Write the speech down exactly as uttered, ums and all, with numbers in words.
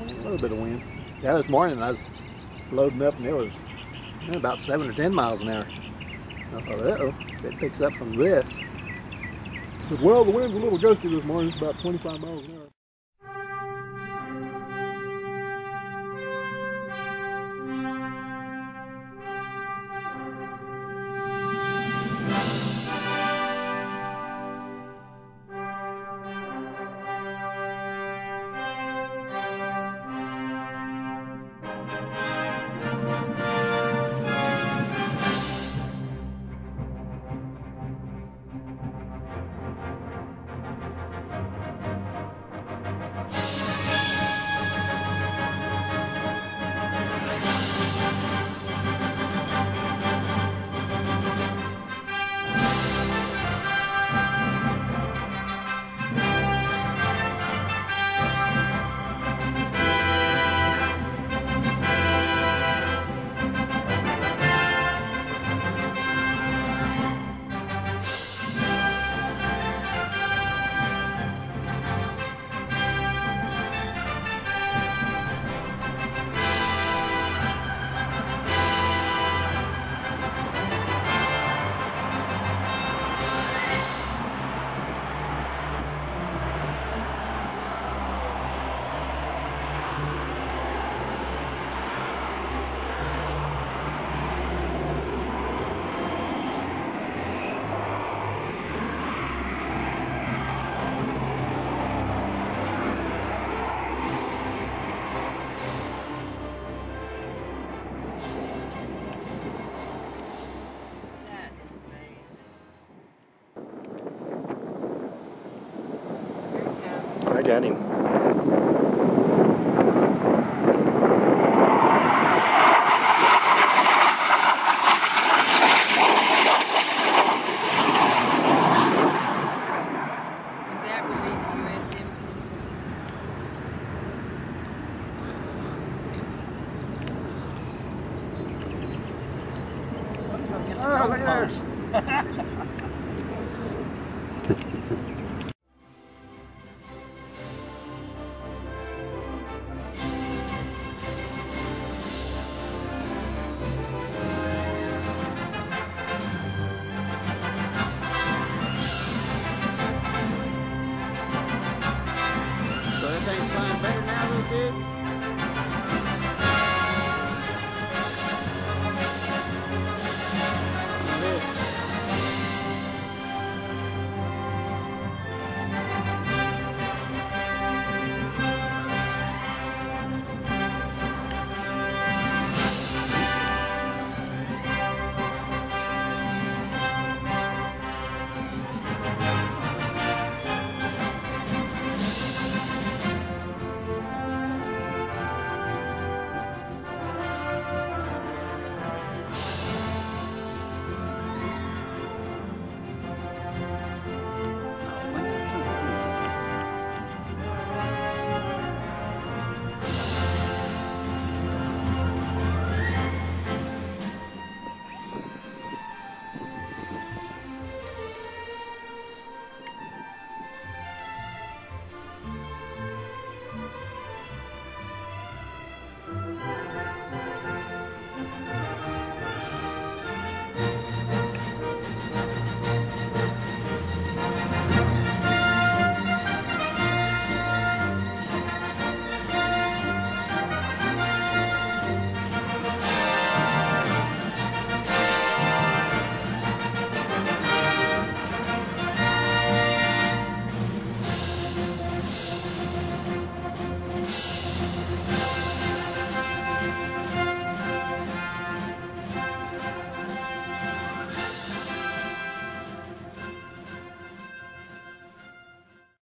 a little bit of wind. Yeah, this morning I was loading up and it was you know, about seven or ten miles an hour. I thought, uh-oh, it picks up from this. But, well, the wind's a little gusty this morning. It's about twenty-five miles an hour. I got him. That would be the U S embassy. Oh, look at ours. Better now than it did.